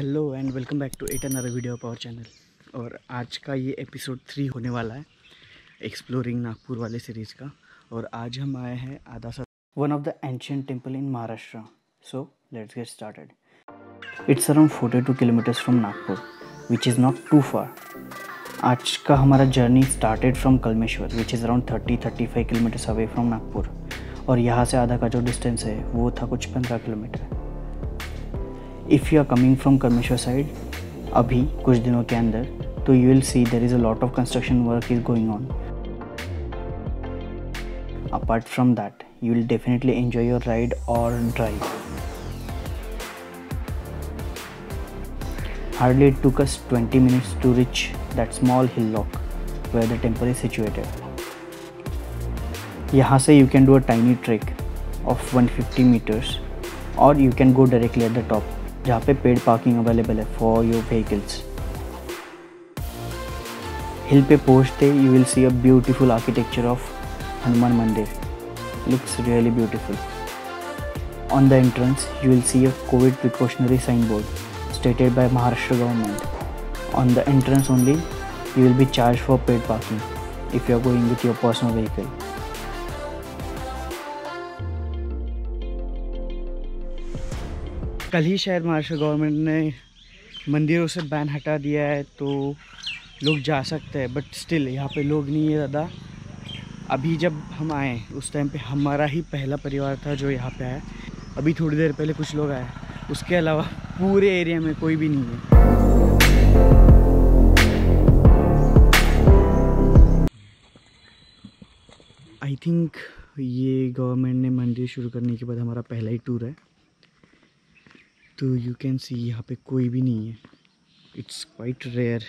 Hello and welcome back to eight another video of our channel. और आज का ये एपिसोड 3 होने वाला है एक्सप्लोरिंग नागपुर वाले सीरीज़ का। और आज हम आए हैं Adasa, one of the ancient temple in Maharashtra. So let's get started. It's around 42 kilometres from Nagpur which is not too far. आज का हमारा journey started from Kalmeshwar which is around 30-35 kilometres away from Nagpur. और यहाँ से आधा का जो डिस्टेंस है वो था कुछ 15 kilometre. If you are coming from Kalmeshwar side अभी कुछ दिनों के अंदर, तो you will see there is a lot of construction work is going on. Apart from that you will definitely enjoy your ride और drive. Hardly it took us 20 minutes to reach that small hill lock where the temple is situated. यहाँ से you can do a tiny trek of 150 metres और you can go directly at the top जहाँ पे paid parking available है for your vehicles. Hill पे पहुँचते you will see a beautiful architecture of Hanuman mandir, looks really beautiful. On the entrance you will see a Covid precautionary sign board stated by Maharashtra government. On the entrance only you will be charge for paid parking if you are going with your personal vehicle. कल ही शायद Maharashtra government ने मंदिरों से ban हटा दिया है, तो लोग जा सकते हैं, बट स्टिल यहाँ पे लोग नहीं है ज़्यादा। अभी जब हम आए उस टाइम पे हमारा ही पहला परिवार था जो यहाँ पे आया। अभी थोड़ी देर पहले कुछ लोग आए, उसके अलावा पूरे एरिया में कोई भी नहीं है। आई थिंक ये गवर्नमेंट ने मंदिर शुरू करने के बाद हमारा पहला ही टूर है। तो यू कैन सी यहाँ पे कोई भी नहीं है, इट्स क्वाइट रेयर।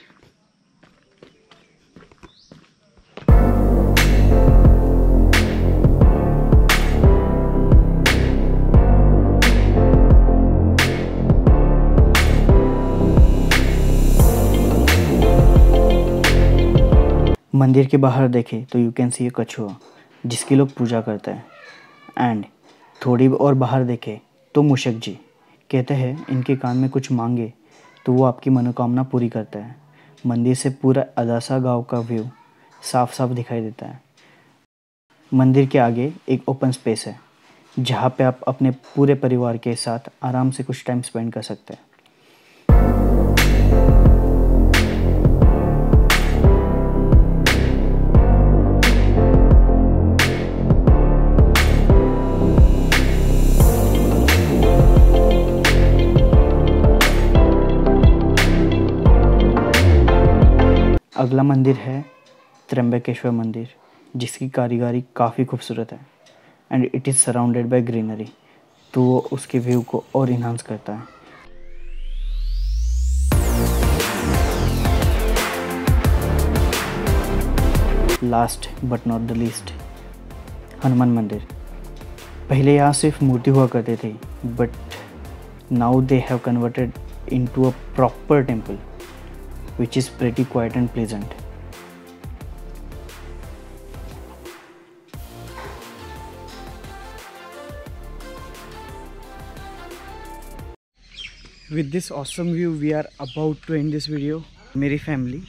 मंदिर के बाहर देखें तो यू कैन सी ये कछुआ जिसकी लोग पूजा करते हैं। एंड थोड़ी और बाहर देखें तो मूषक जी कहते हैं इनके कान में कुछ मांगे तो वो आपकी मनोकामना पूरी करता है। मंदिर से पूरा अदासा गांव का व्यू साफ साफ दिखाई देता है। मंदिर के आगे एक ओपन स्पेस है जहाँ पे आप अपने पूरे परिवार के साथ आराम से कुछ टाइम स्पेंड कर सकते हैं। अगला मंदिर है त्रयंबकेश्वर मंदिर जिसकी कारीगरी काफ़ी खूबसूरत है and it is surrounded by greenery, तो वो उसके व्यू को और इन्हांस करता है। Last but not the least, Hanuman mandir. पहले यहाँ सिर्फ मूर्ति हुआ करते थे, but now they have converted into a proper temple which is pretty quiet and pleasant. With this awesome view we are about to end this video. मेरी family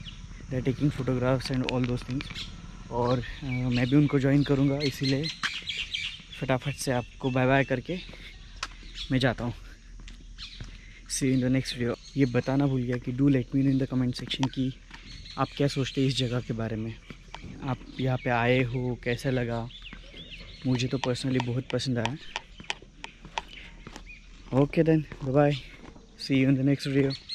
they are taking photographs and all those things और मैं भी उनको join करूँगा, इसीलिए फटाफट से आपको बाय बाय करके मैं जाता हूँ। See you in the next video. ये बताना भूल गया कि do let me know in the comment section कि आप क्या सोचते हैं इस जगह के बारे में। आप यहाँ पे आए हो, कैसा लगा? मुझे तो पर्सनली बहुत पसंद आया। Okay then, bye bye, see you in the next video.